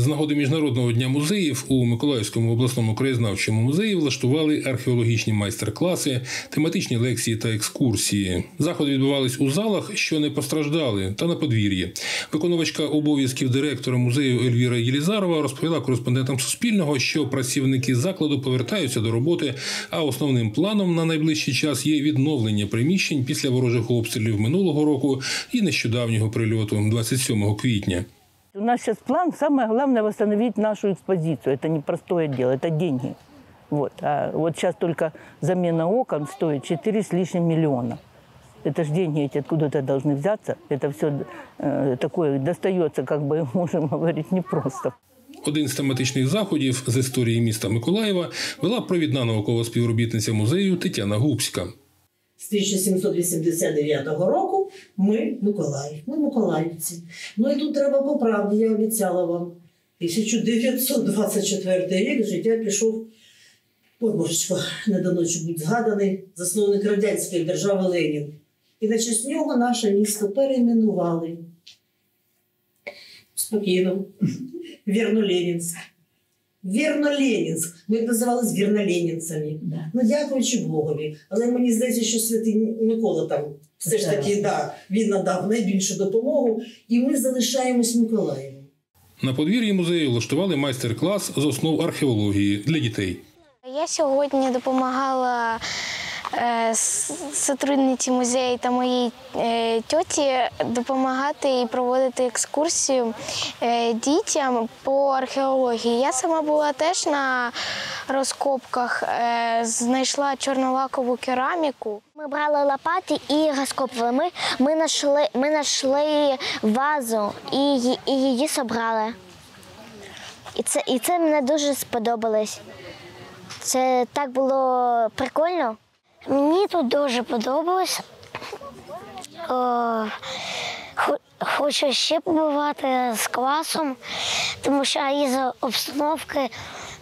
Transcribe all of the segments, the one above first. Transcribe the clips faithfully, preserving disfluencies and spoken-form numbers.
з нагоди Міжнародного дня музеїв у Миколаївському обласному краєзнавчому музеї влаштували археологічні майстер-класи, тематичні лекції та екскурсії. Заходи відбувались у залах, що не постраждали, та на подвір'ї. Виконувачка обов'язків директора музею Ельвіра Єлізарова розповіла кореспондентам Суспільного, що працівники закладу повертаються до роботи, а основним планом на найближчий час є відновлення приміщень після ворожих обстрілів минулого року і нещодавнього прильоту двадцять сьомого квітня. У нас сейчас план, самое главное, восстановить нашу экспозицию. Это непростое дело, это деньги. Вот. А вот сейчас только замена окон стоит четыре с лишним миллиона. Это же деньги эти откуда-то должны взяться. Это все э, такое достается, как бы можем говорить, непросто. Один з тематичних заходів з історії міста Миколаєва вела провідна наукова співробітниця музею Тетяна Гупська. З тисяча сімсот вісімдесят дев'ятого року ми Миколаїв, ми миколаївці. Ну і тут треба по правді, я обіцяла вам. тисяча дев'ятсот двадцять четвертий рік життя пішов, ой, божечко, не дано чи будь згаданий, засновник радянської держави Ленін. І на честь нього наше місто перейменували. Спокійно. Вірно-Ленінськ. Вірно-Ленінськ. Ми називалися вірно-ленінцями. Да. Ну, дякуючи Богові. Але мені здається, що святий Микола там все ж таки, да, він надав найбільшу допомогу. І ми залишаємось Миколаєвом. На подвір'ї музею влаштували майстер-клас з основ археології для дітей. Я сьогодні допомагала сотрудниці музею та моїй тьоті допомагати і проводити екскурсію дітям по археології. Я сама була теж на розкопках, знайшла чорнолакову кераміку. Ми брали лопати і розкопували. Ми, ми, нашли, ми нашли вазу і, і її собрали. І це, і це мені дуже сподобалось. Це так було прикольно. Мені тут дуже подобалось. О, хочу ще побувати з класом, тому що із-за обстановки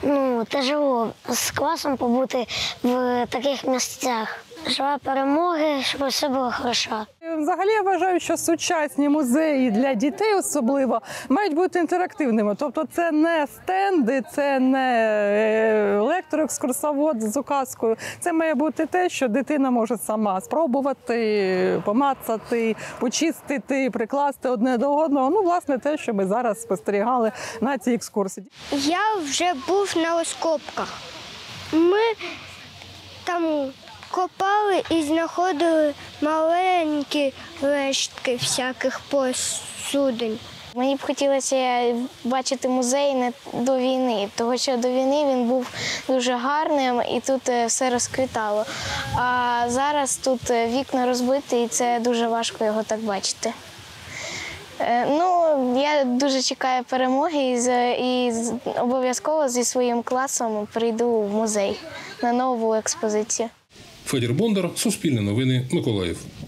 ну, тяжело з класом побути в таких місцях. Желаю перемоги, щоб все було хорошо. Взагалі, я вважаю, що сучасні музеї для дітей особливо мають бути інтерактивними. Тобто це не стенди, це не лектор-екскурсовод з указкою. Це має бути те, що дитина може сама спробувати, помацати, почистити, прикласти одне до одного. Ну, власне, те, що ми зараз спостерігали на цій екскурсії. Я вже був на розкопках. Ми там копали і знаходили маленькі рештки всяких посудин. Мені б хотілося бачити музей не до війни, тому що до війни він був дуже гарним і тут все розквітало. А зараз тут вікна розбиті і це дуже важко його так бачити. Ну, я дуже чекаю перемоги і, і обов'язково зі своїм класом прийду в музей на нову експозицію. Федір Бондар, Суспільне новини, Миколаїв.